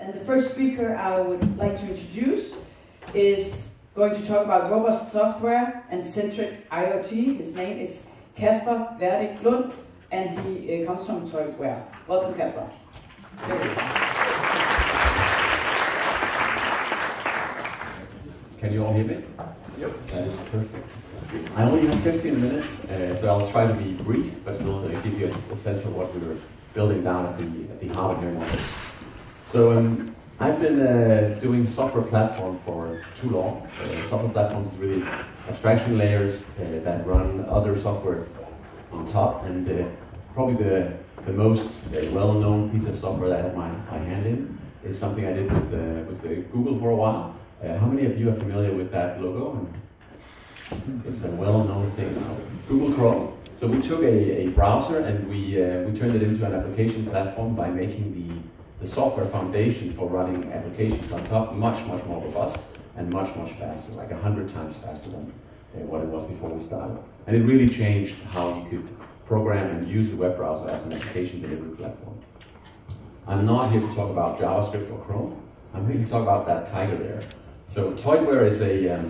And the first speaker I would like to introduce is going to talk about robust software and centric IoT. His name is Kasper Verdich Lund, and he comes from Toitware. Welcome, Kasper. Can you all hear me? Yep. That is perfect. I only have 15 minutes, so I'll try to be brief, but still give you a sense of what we were building down at the Harvard here now. So I've been doing software platform for too long. Software platform is really abstraction layers that run other software on top, and probably the most well-known piece of software that I had my hand in is something I did with Google for a while. How many of you are familiar with that logo? It's a well-known thing now. Google Chrome. So we took a browser and we turned it into an application platform by making the software foundation for running applications on top much more robust and much faster, like 100 times faster than what it was before we started. And it really changed how you could program and use the web browser as an application delivery platform. I'm not here to talk about JavaScript or Chrome. I'm here to talk about that tiger there. So Toitware is a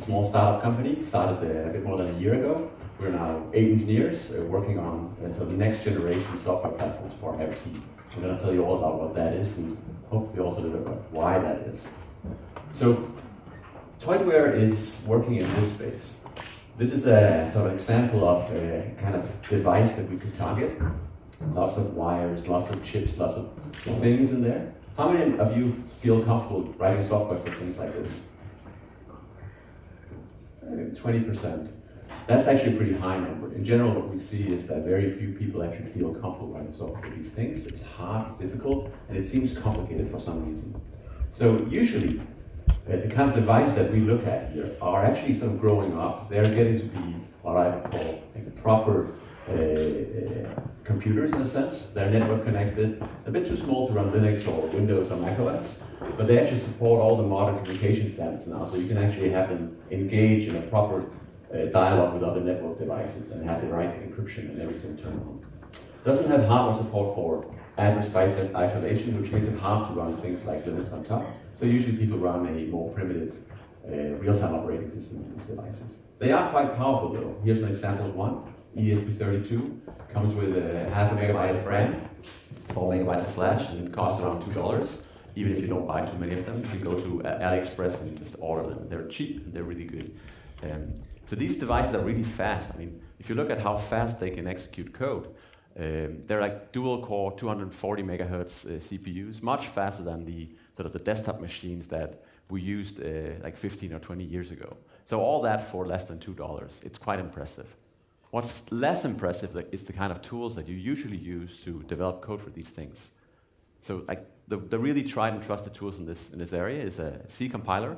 small startup company, started a bit more than a year ago. We're now 8 engineers working on the next generation software platforms for IoT. I'm going to tell you all about what that is and hopefully also a little bit about why that is. So Toitware is working in this space. This is a sort of example of a kind of device that we could target. Lots of wires, lots of chips, lots of things in there. How many of you feel comfortable writing software for things like this? 20%. That's actually a pretty high number. In general, what we see is that very few people actually feel comfortable writing software for these things. It's hard, it's difficult, and it seems complicated for some reason. So usually, the kind of device that we look at here are actually sort of growing up. They're getting to be what I would call like proper computers in a sense. They're network connected, a bit too small to run Linux or Windows or macOS, but they actually support all the modern communication standards now, so you can actually have them engage in a proper dialogue with other network devices and have the right encryption and everything turned on. Doesn't have hardware support for address by isolation, which makes it hard to run things like Linux on top. So usually people run a more primitive real-time operating system on these devices. They are quite powerful though. Here's an example of one. ESP32 comes with 0.5 MB of RAM, 4 MB of flash, and it costs around $2. Even if you don't buy too many of them, you can go to AliExpress and just order them. They're cheap and they're really good. So these devices are really fast. I mean, if you look at how fast they can execute code, they're like dual-core 240 megahertz CPUs, much faster than the sort of the desktop machines that we used like 15 or 20 years ago. So all that for less than $2. It's quite impressive. What's less impressive is the kind of tools that you usually use to develop code for these things. So like the really tried and trusted tools in this area is a C compiler.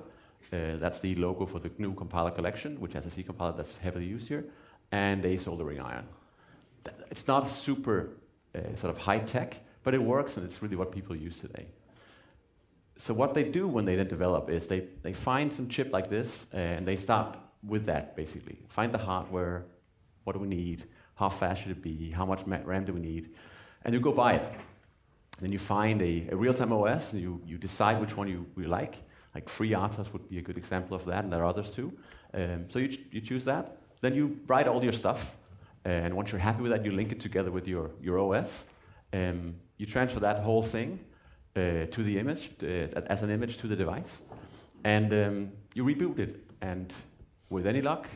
That's the logo for the GNU compiler collection, which has a C compiler that's heavily used here, and a soldering iron. It's not super sort of high-tech, but it works, and it's really what people use today. So what they do when they then develop is they find some chip like this, and they start with that, basically. Find the hardware. What do we need? How fast should it be? How much RAM do we need? And you go buy it. Then you find a real-time OS, and you decide which one you like. Like freeRTOS would be a good example of that, and there are others too. So you choose that. Then you write all your stuff. And once you're happy with that, you link it together with your OS. You transfer that whole thing to the image, as an image to the device. And you reboot it. And with any luck,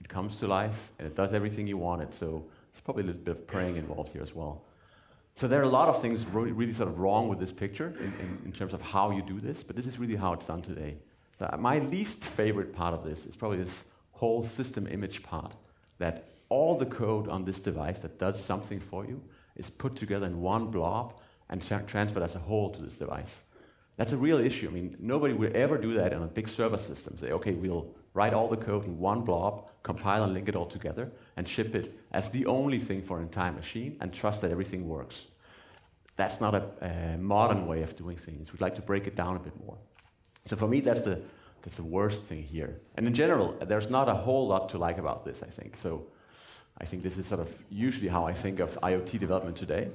it comes to life, and it does everything you want it. So there's probably a little bit of praying involved here as well. So there are a lot of things really sort of wrong with this picture in terms of how you do this, but this is really how it's done today. So my least favorite part of this is probably this whole system image part, that all the code on this device that does something for you is put together in one blob and transferred as a whole to this device. That's a real issue. I mean, nobody would ever do that in a big server system. Say, okay, we'll write all the code in one blob, compile and link it all together, and ship it as the only thing for an entire machine, and trust that everything works. That's not a modern way of doing things. We'd like to break it down a bit more. So for me, that's the worst thing here. And in general, there's not a whole lot to like about this, I think. So I think this is sort of usually how I think of IoT development today.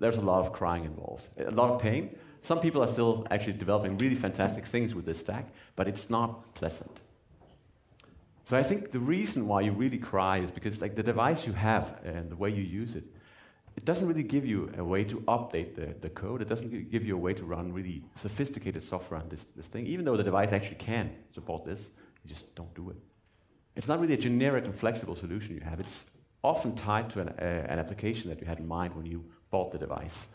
there's a lot of crying involved, a lot of pain. Some people are still actually developing really fantastic things with this stack, but it's not pleasant. So I think the reason why you really cry is because like, the device you have and the way you use it, it doesn't really give you a way to update the code. It doesn't give you a way to run really sophisticated software on this thing, even though the device actually can support this. You just don't do it. It's not really a generic and flexible solution you have. It's often tied to an application that you had in mind when you bought the device.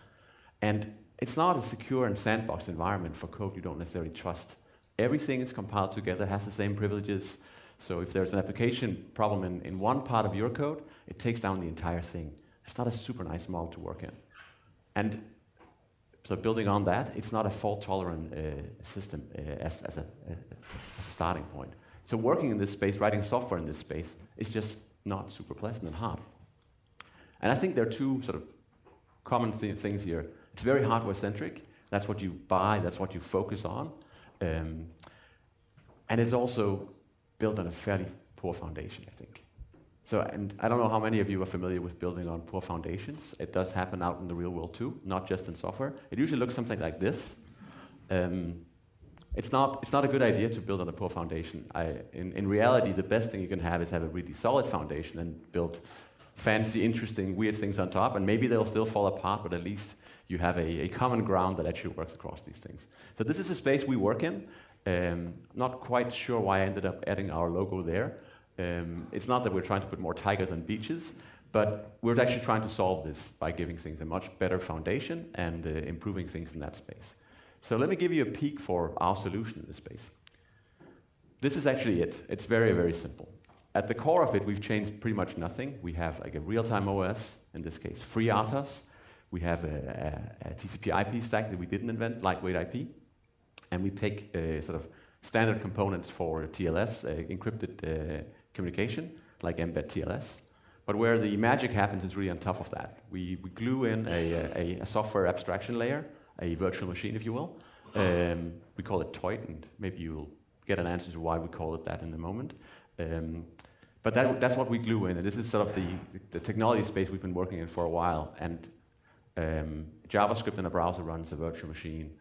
And it's not a secure and sandboxed environment for code you don't necessarily trust. Everything is compiled together, has the same privileges. So if there's an application problem in one part of your code, it takes down the entire thing. It's not a super nice model to work in. And so building on that, it's not a fault-tolerant system as a starting point. So working in this space, writing software in this space, is just not super pleasant and hard. And I think there are two sort of common things here. It's very hardware-centric. That's what you buy. That's what you focus on. And it's also built on a fairly poor foundation, I think. So, and I don't know how many of you are familiar with building on poor foundations. It does happen out in the real world too, not just in software. It usually looks something like this. It's not a good idea to build on a poor foundation. In reality, the best thing you can have is have a really solid foundation and build fancy, interesting, weird things on top. And maybe they'll still fall apart, but at least you have a common ground that actually works across these things. So this is the space we work in. Not quite sure why I ended up adding our logo there. It's not that we're trying to put more tigers on beaches, but we're actually trying to solve this by giving things a much better foundation and improving things in that space. So let me give you a peek for our solution in this space. This is actually it. It's very, very simple. At the core of it, we've changed pretty much nothing. We have like a real-time OS, in this case, freeRTOS. We have a TCP/IP stack that we didn't invent, lightweight IP. And we pick sort of standard components for TLS, encrypted communication, like mbedTLS. But where the magic happens is really on top of that. We glue in a software abstraction layer, a virtual machine, if you will. We call it TOIT, and maybe you'll get an answer to why we call it that in a moment. But that's what we glue in, and this is sort of the technology space we've been working in for a while. And JavaScript in a browser runs a virtual machine.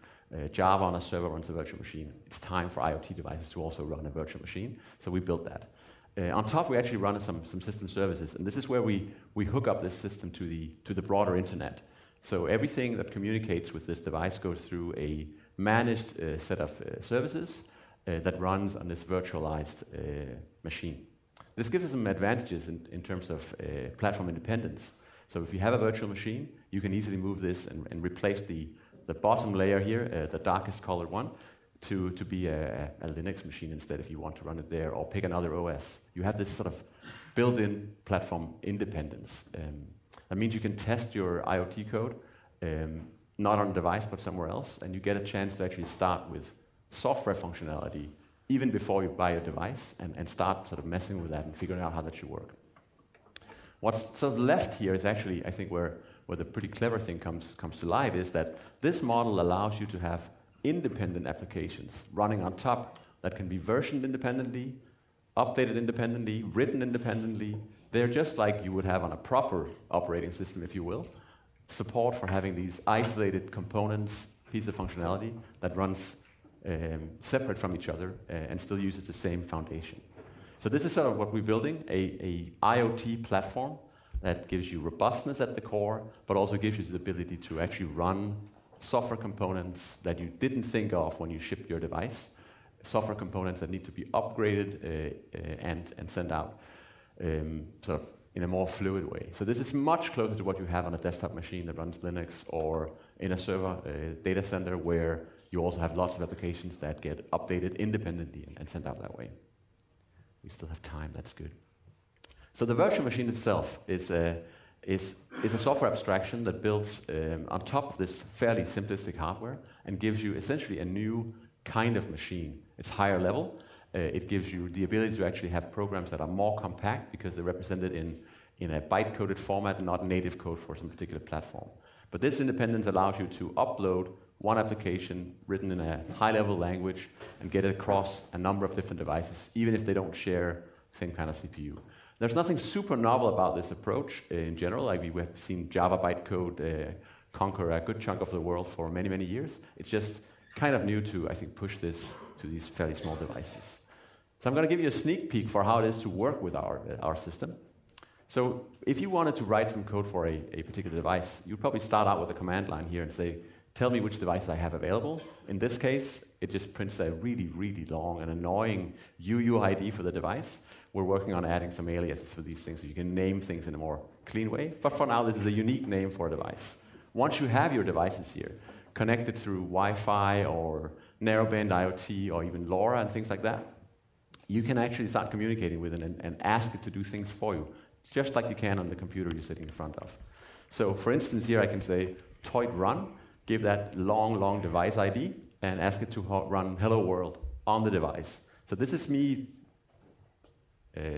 Java on a server runs a virtual machine. It's time for IoT devices to also run a virtual machine, so we built that. On top, we actually run some system services, and this is where we hook up this system to the broader internet. So everything that communicates with this device goes through a managed set of services that runs on this virtualized machine. This gives us some advantages in terms of platform independence. So if you have a virtual machine, you can easily move this and replace the bottom layer here, the darkest colored one, to be a Linux machine instead if you want to run it there, or pick another OS. You have this sort of built-in platform independence. That means you can test your IoT code, not on a device, but somewhere else, and you get a chance to actually start with software functionality even before you buy a device and start sort of messing with that and figuring out how that should work. What's sort of left here is actually, I think, where the pretty clever thing comes to life is that this model allows you to have independent applications running on top that can be versioned independently, updated independently, written independently. They're just like you would have on a proper operating system, if you will. Support for having these isolated components, piece of functionality that runs separate from each other and still uses the same foundation. So this is sort of what we're building, a IoT platform that gives you robustness at the core, but also gives you the ability to actually run software components that you didn't think of when you shipped your device, software components that need to be upgraded and sent out. Sort of in a more fluid way. So this is much closer to what you have on a desktop machine that runs Linux or in a server data center where you also have lots of applications that get updated independently and sent out that way. We still have time, that's good. So the virtual machine itself is a software abstraction that builds on top of this fairly simplistic hardware and gives you essentially a new kind of machine. It's higher level. It gives you the ability to actually have programs that are more compact because they're represented in a byte-coded format and not native code for some particular platform. But this independence allows you to upload one application written in a high-level language and get it across a number of different devices, even if they don't share the same kind of CPU. There's nothing super novel about this approach in general. Like we have seen Java bytecode conquer a good chunk of the world for many, many years. It's just kind of new to, I think, push this to these fairly small devices. So I'm going to give you a sneak peek for how it is to work with our system. So if you wanted to write some code for a particular device, you'd probably start out with a command line here and say, tell me which device I have available. In this case, it just prints a really, really long and annoying UUID for the device. We're working on adding some aliases for these things so you can name things in a more clean way. But for now, this is a unique name for a device. Once you have your devices here, connected through Wi-Fi or narrowband IoT or even LoRa and things like that, you can actually start communicating with it and ask it to do things for you, just like you can on the computer you're sitting in front of. So for instance, here I can say Toit run, give that long, long device ID, and ask it to run Hello World on the device. So this is me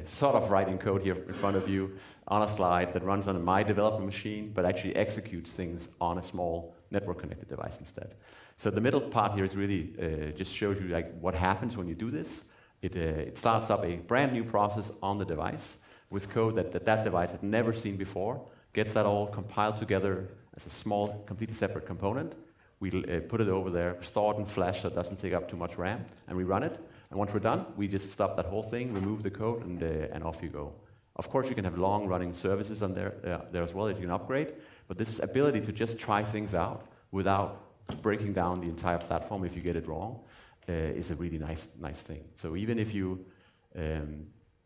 sort of writing code here in front of you on a slide that runs on my development machine, but actually executes things on a small network-connected device instead. So the middle part here is really just shows you like what happens when you do this. It starts up a brand new process on the device with code that device had never seen before, gets that all compiled together as a small, completely separate component. We put it over there, store it in flash so it doesn't take up too much RAM, and we run it. And once we're done, we just stop that whole thing, remove the code, and off you go. Of course, you can have long-running services on there as well that you can upgrade, but this ability to just try things out without breaking down the entire platform if you get it wrong is a really nice thing. So even if you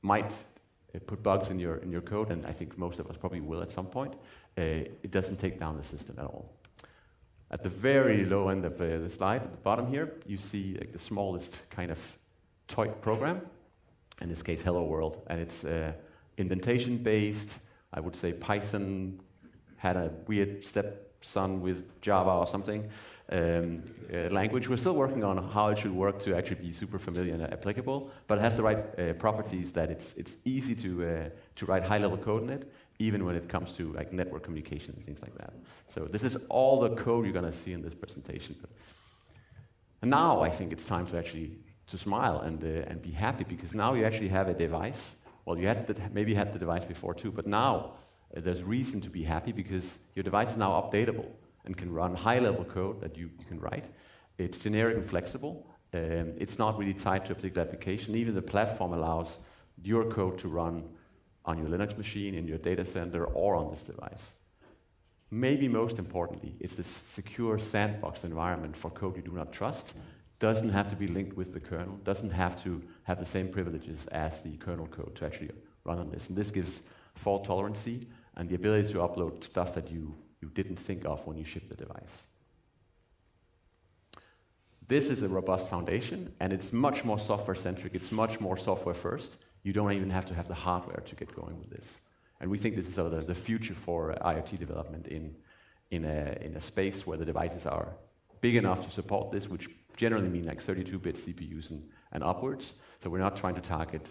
might put bugs in your code, and I think most of us probably will at some point, it doesn't take down the system at all. At the very low end of the slide, at the bottom here, you see like, the smallest kind of toy program, in this case, Hello World, and it's indentation-based. I would say Python had a weird stepson with Java or something language. We're still working on how it should work to actually be super familiar and applicable, but it has the right properties that it's easy to write high-level code in it, even when it comes to like network communication and things like that. So this is all the code you're going to see in this presentation. And now I think it's time to actually smile and be happy, because now you actually have a device. Well, you maybe had the device before too, but now there's reason to be happy because your device is now updatable and can run high-level code that you can write. It's generic and flexible. It's not really tied to a particular application. Even the platform allows your code to run on your Linux machine, in your data center, or on this device. Maybe most importantly, it's this secure sandboxed environment for code you do not trust. Doesn't have to be linked with the kernel, doesn't have to have the same privileges as the kernel code to actually run on this. And this gives fault tolerancy and the ability to upload stuff that you didn't think of when you shipped the device. This is a robust foundation, and it's much more software-centric. It's much more software-first. You don't even have to have the hardware to get going with this. And we think this is sort of the future for IoT development in a space where the devices are big enough to support this, which generally mean like 32-bit CPUs and upwards. So we're not trying to target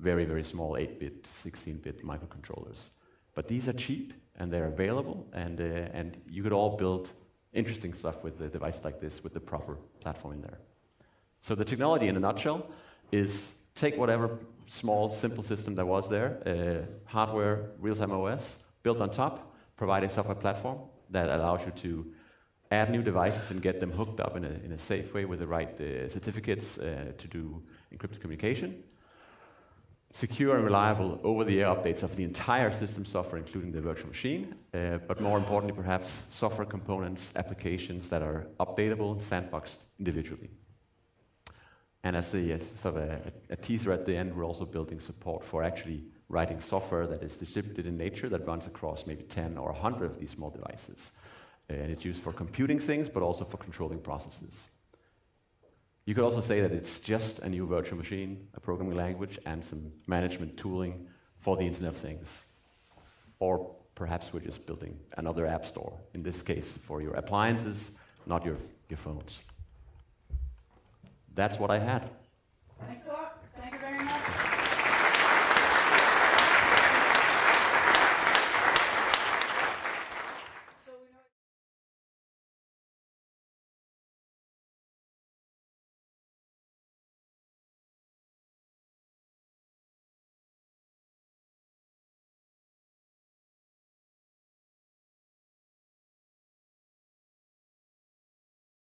very, very small 8-bit, 16-bit microcontrollers. But these are cheap, and they're available, and you could all build interesting stuff with a device like this with the proper platform in there. So the technology in a nutshell is take whatever small, simple system that was there, hardware, real-time OS, built on top, provide a software platform that allows you to add new devices and get them hooked up in a safe way with the right certificates to do encrypted communication. Secure and reliable over-the-air updates of the entire system software, including the virtual machine, but more importantly, perhaps, software components, applications that are updatable and sandboxed individually. And as a teaser at the end, we're also building support for actually writing software that is distributed in nature that runs across maybe 10 or 100 of these small devices. And it's used for computing things, but also for controlling processes. You could also say that it's just a new virtual machine, a programming language, and some management tooling for the Internet of Things. Or perhaps we're just building another app store, in this case for your appliances, not your phones. That's what I had.